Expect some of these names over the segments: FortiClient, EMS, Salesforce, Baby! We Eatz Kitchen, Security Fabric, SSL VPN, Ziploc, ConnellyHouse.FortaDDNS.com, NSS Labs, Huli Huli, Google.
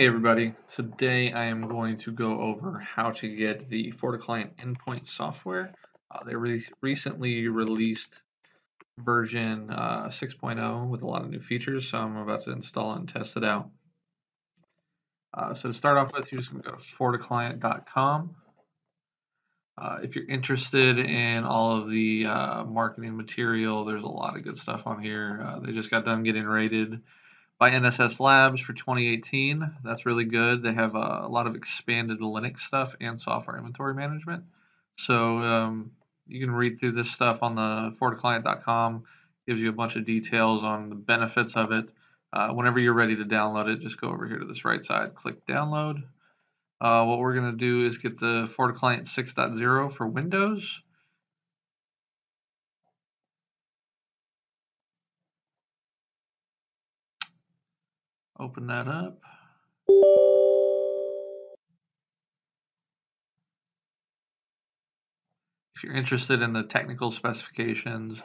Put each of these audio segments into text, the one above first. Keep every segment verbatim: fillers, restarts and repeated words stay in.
Hey everybody, today I am going to go over how to get the FortiClient endpoint software. Uh, they re recently released version uh, six point oh with a lot of new features, so I'm about to install it and test it out. Uh, so to start off with, you're just going to go to FortiClient dot com. Uh, if you're interested in all of the uh, marketing material, there's a lot of good stuff on here. Uh, they just got done getting rated by N S S Labs for twenty eighteen. That's really good. They have a, a lot of expanded Linux stuff and software inventory management. So um, you can read through this stuff on the FortiClient dot com. Gives you a bunch of details on the benefits of it. Uh, whenever you're ready to download it, just go over here to this right side, click download. Uh, what we're gonna do is get the FortiClient six point oh for Windows. Open that up. If you're interested in the technical specifications,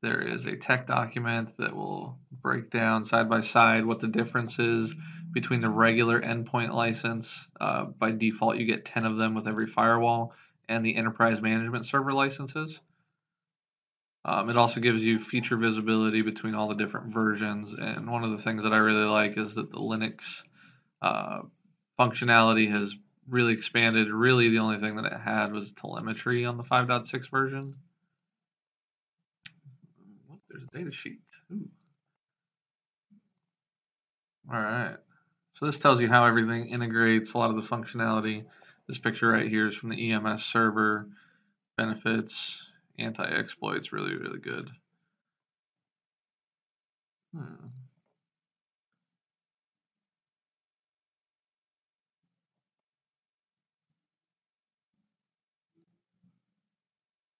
there is a tech document that will break down side by side what the difference is between the regular endpoint license. Uh, by default, you get ten of them with every firewall, and the enterprise management server licenses. Um, it also gives you feature visibility between all the different versions, and one of the things that I really like is that the Linux uh, functionality has really expanded. Really, the only thing that it had was telemetry on the five point six version. Ooh, there's a data sheet. Ooh. All right. So this tells you how everything integrates, a lot of the functionality. This picture right here is from the E M S server, benefits. Anti-exploits, really, really good. Hmm.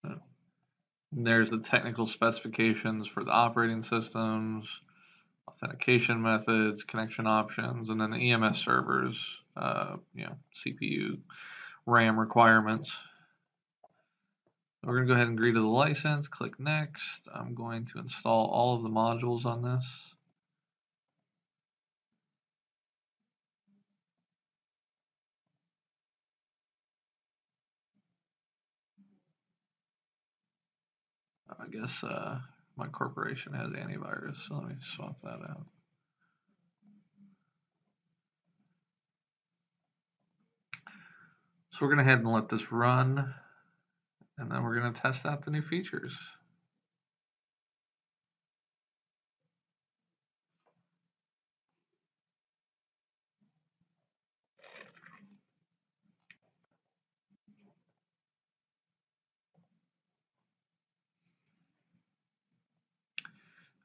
Oh. There's the technical specifications for the operating systems, authentication methods, connection options, and then the E M S servers, uh, you know, C P U, RAM requirements. We're going to go ahead and agree to the license, click next. I'm going to install all of the modules on this. I guess uh, my corporation has antivirus, so let me swap that out. So we're going to go ahead and let this run. And then we're going to test out the new features.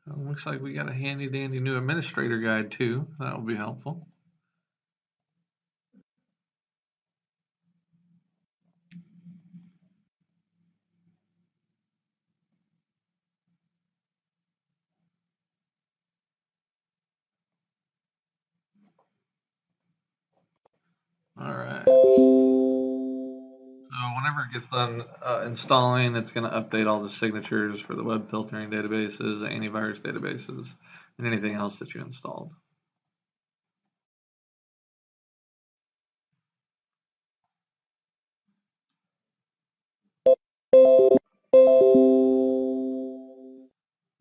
It looks like we got a handy dandy new administrator guide too. That will be helpful. Alright, so whenever it gets done uh, installing, it's going to update all the signatures for the web filtering databases, antivirus databases, and anything else that you installed.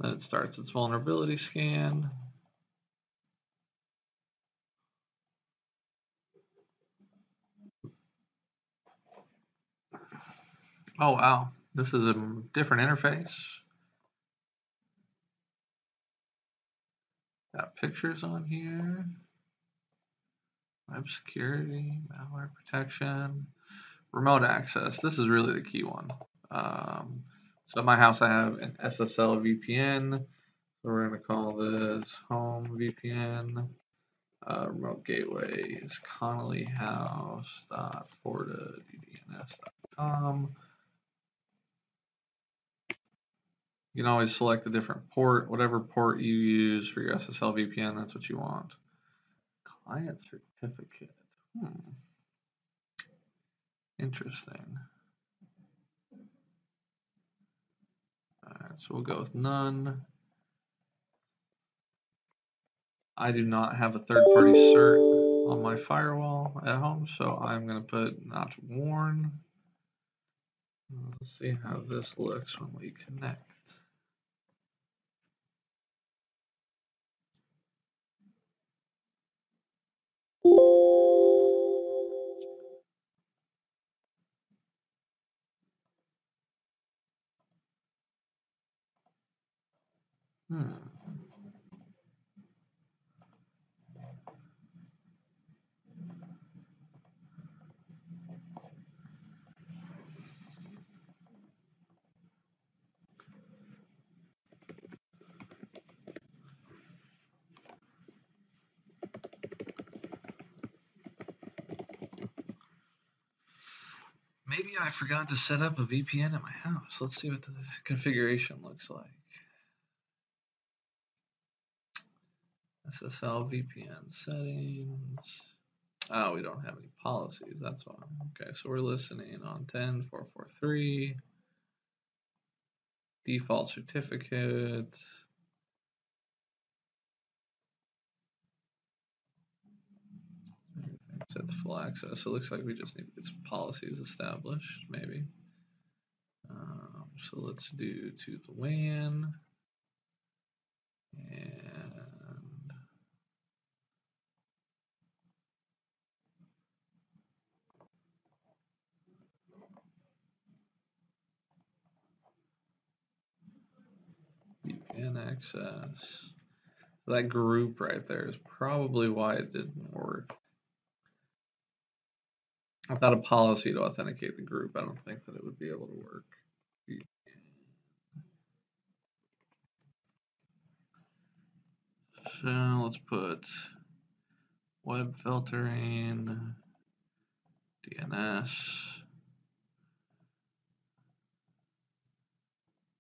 Then it starts its vulnerability scan. Oh wow, this is a different interface. Got pictures on here. Web security, malware protection, remote access. This is really the key one. Um, so at my house I have an S S L V P N. So we're gonna call this home V P N. Uh, remote gateway is Connelly House dot Forta D D N S dot com. You can always select a different port, whatever port you use for your S S L V P N, that's what you want. Client certificate. Hmm. Interesting. All right, so we'll go with none. I do not have a third-party cert. on my firewall at home, so I'm going to put not warn. Let's see how this looks when we connect. Hmm. Maybe I forgot to set up a V P N at my house. Let's see what the configuration looks like. S S L V P N settings. Oh, we don't have any policies. That's why. Okay, so we're listening on ten four forty-three. Default certificate. Set the full access. So it looks like we just need to get some policies established, maybe. Um, so let's do to the W A N. And V P N access. That group right there is probably why it didn't work. Without a policy to authenticate the group, I don't think that it would be able to work. So let's put web filtering, D N S,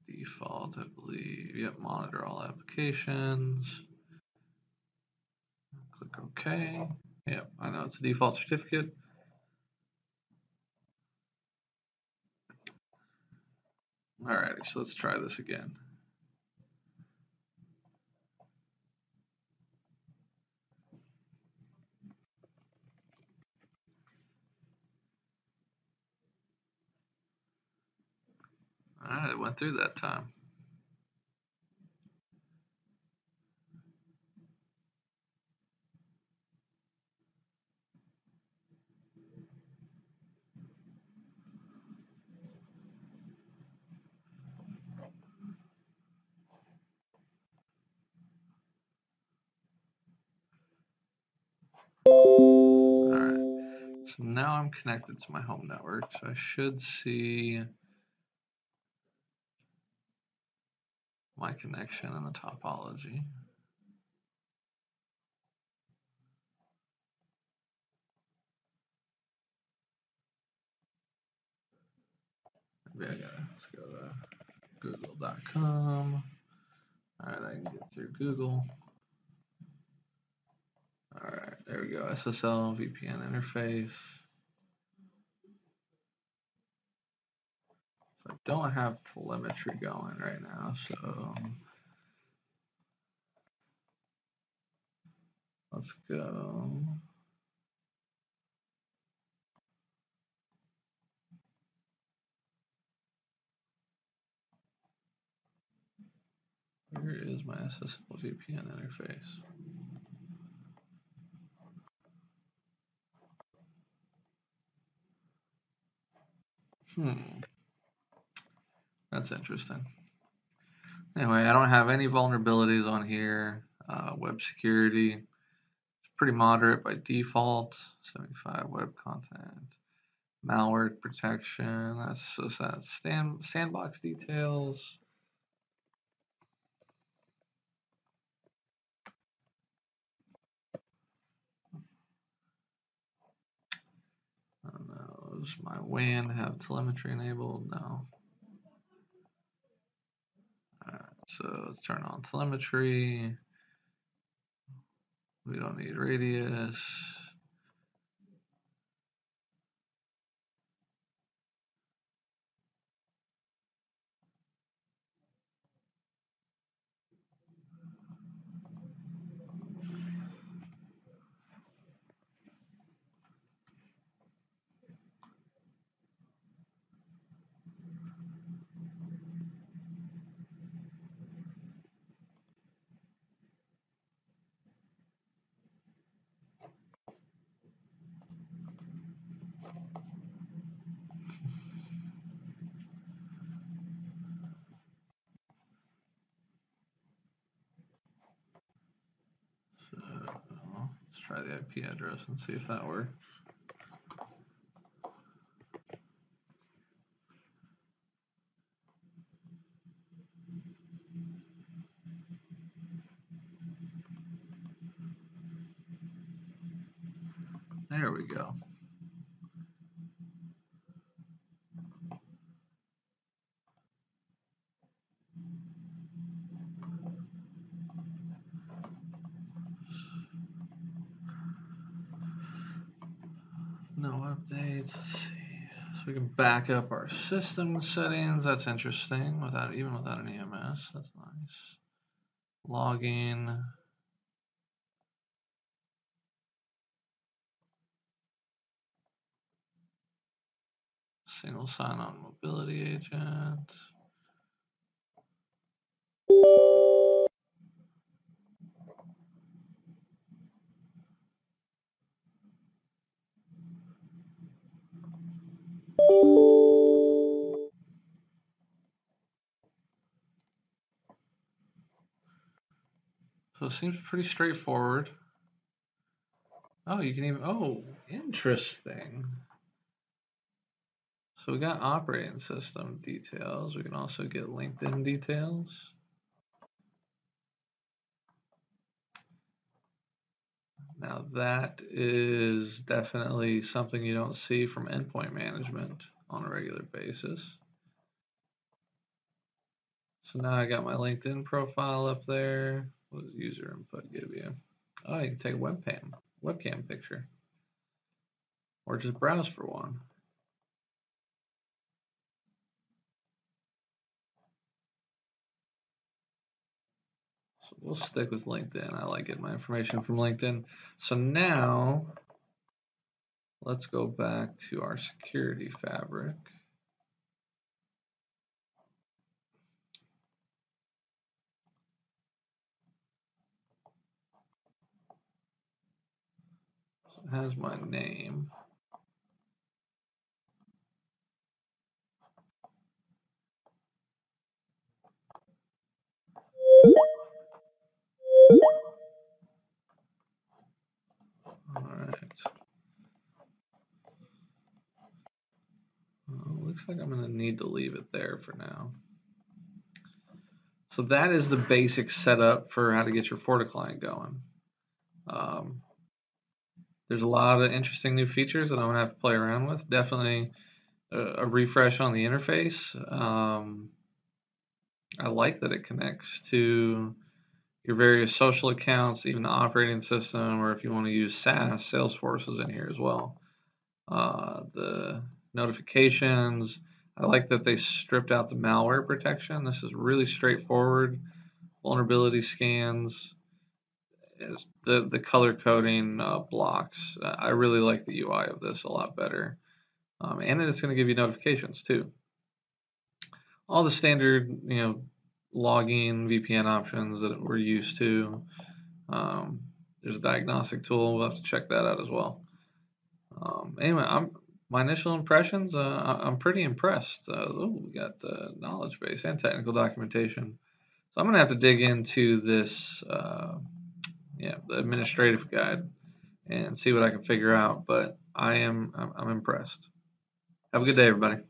default, I believe. Yep, monitor all applications. Click OK. Yep, I know it's a default certificate. Alrighty, so let's try this again. Alright, it went through that time. So now I'm connected to my home network, so I should see my connection and the topology. Maybe I gotta let's go to google dot com. All right, I can get through Google. All right, there we go. S S L V P N interface. So I don't have telemetry going right now, so let's go. Where is my S S L V P N interface? Hmm, that's interesting. Anyway, I don't have any vulnerabilities on here. Uh, web security is pretty moderate by default. seventy-five web content, malware protection. That's so sad. Stand, sandbox details. Does my W A N have telemetry enabled? No. Alright, so let's turn on telemetry. We don't need radius. by the I P address and see if that works. There we go. No updates. Let's see. So we can back up our system settings. That's interesting. Without even without an E M S, that's nice. Login. Single sign-on mobility agent. So it seems pretty straightforward. Oh, you can even, oh, interesting. So we got operating system details. We can also get LinkedIn details. Now that is definitely something you don't see from endpoint management on a regular basis. So now I got my LinkedIn profile up there. What does user input give you? Oh, you can take a webcam, webcam picture, or just browse for one. We'll stick with LinkedIn. I like getting my information from LinkedIn. So now let's go back to our security fabric. So it has my name. All right. Well, looks like I'm going to need to leave it there for now. So that is the basic setup for how to get your FortiClient going. Um, there's a lot of interesting new features that I'm going to have to play around with. Definitely a, a refresh on the interface. Um, I like that it connects to your various social accounts, even the operating system, or if you want to use SaaS, Salesforce is in here as well. Uh, the notifications, I like that they stripped out the malware protection. This is really straightforward. Vulnerability scans, is the, the color coding uh, blocks. I really like the U I of this a lot better. Um, and it's going to give you notifications too. All the standard, you know, logging, V P N options that we're used to. Um, there's a diagnostic tool. We'll have to check that out as well. Um, anyway, I'm, my initial impressions, uh, I'm pretty impressed. Uh, ooh, we got the knowledge base and technical documentation. So I'm going to have to dig into this, uh, yeah, the administrative guide and see what I can figure out. But I am, I'm, I'm impressed. Have a good day, everybody.